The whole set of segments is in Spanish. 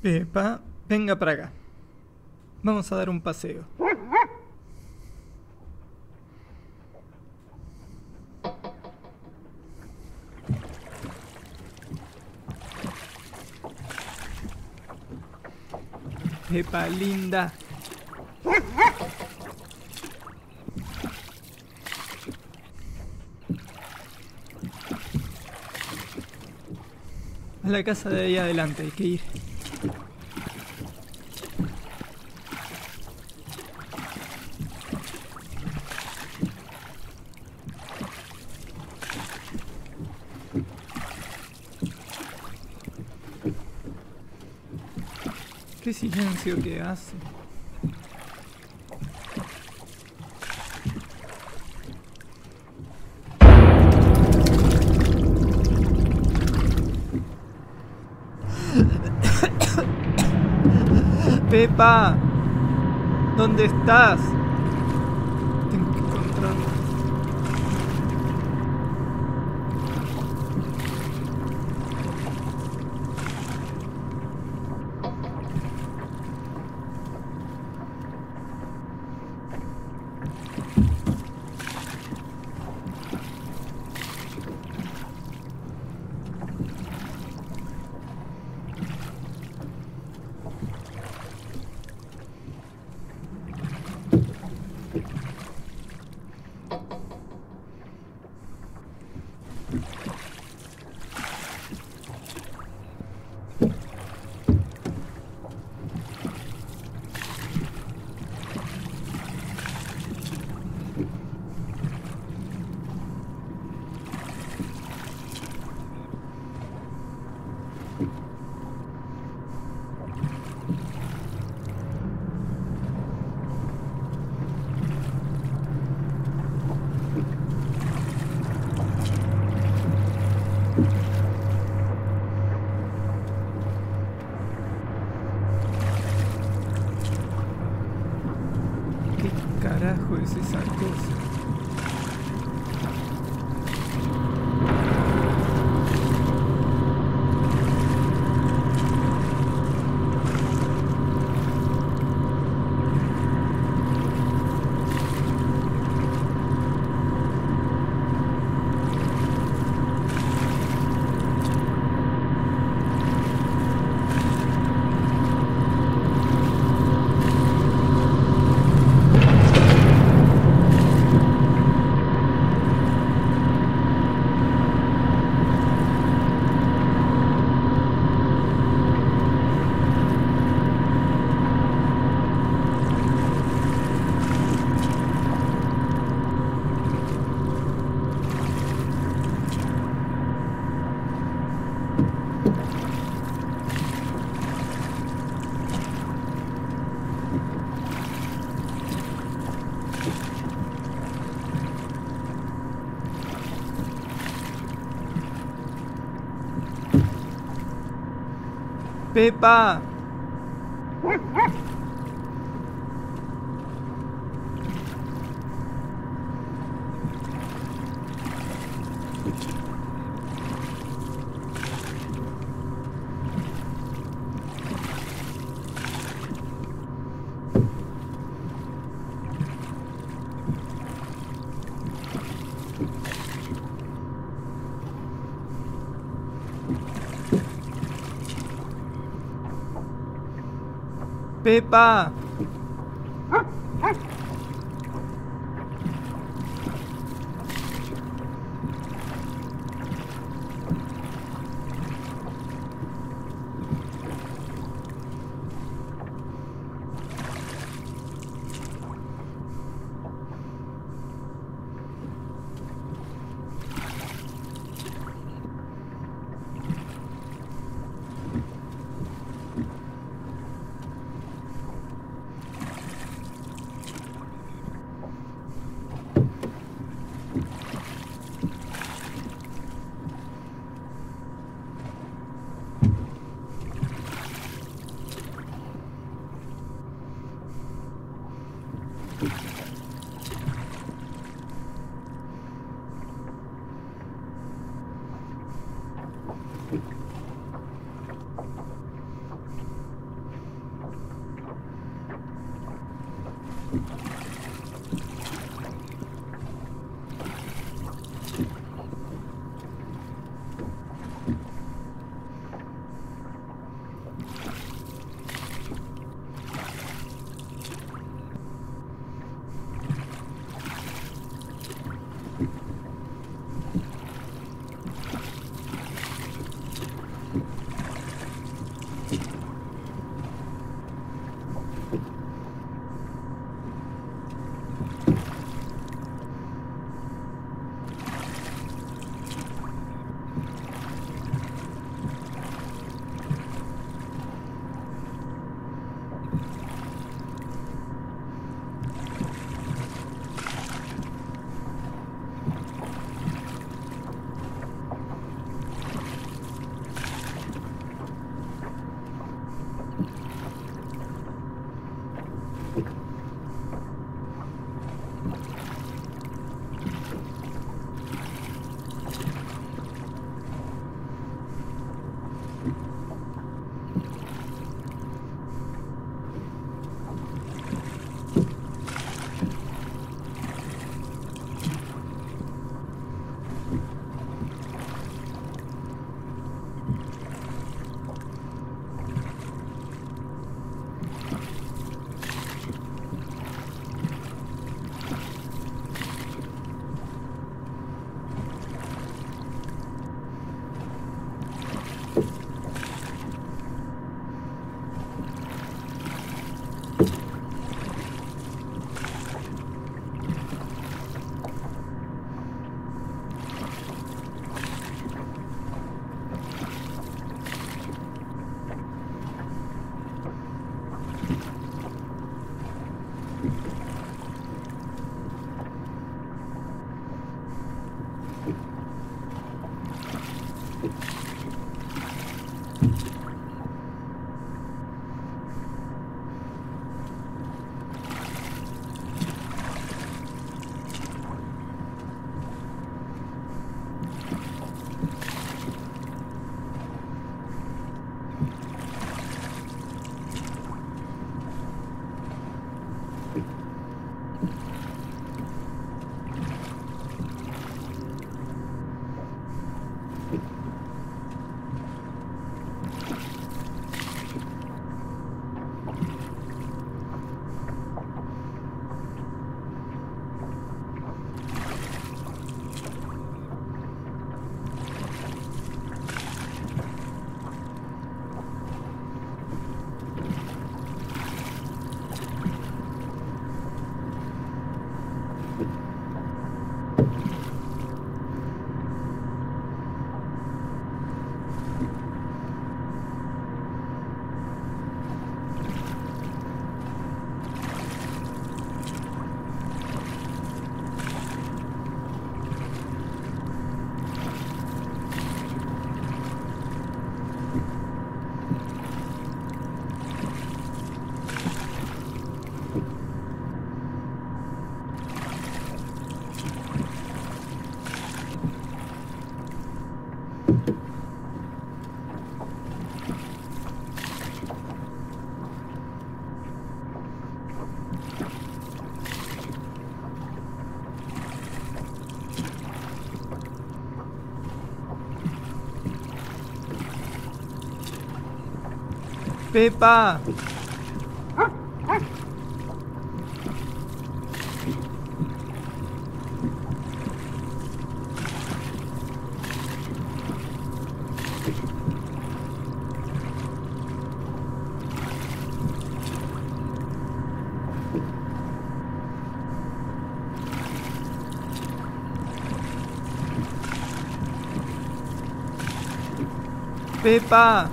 Pepa, venga para acá. Vamos a dar un paseo. Pepa linda. A la casa de ahí adelante hay que ir. Qué silencio que hace. Pepa, ¿dónde estás? Tengo que encontrarlo. Pepa. Pepa. Pepa. Pepa.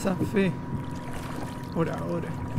Ça fait. Ahora.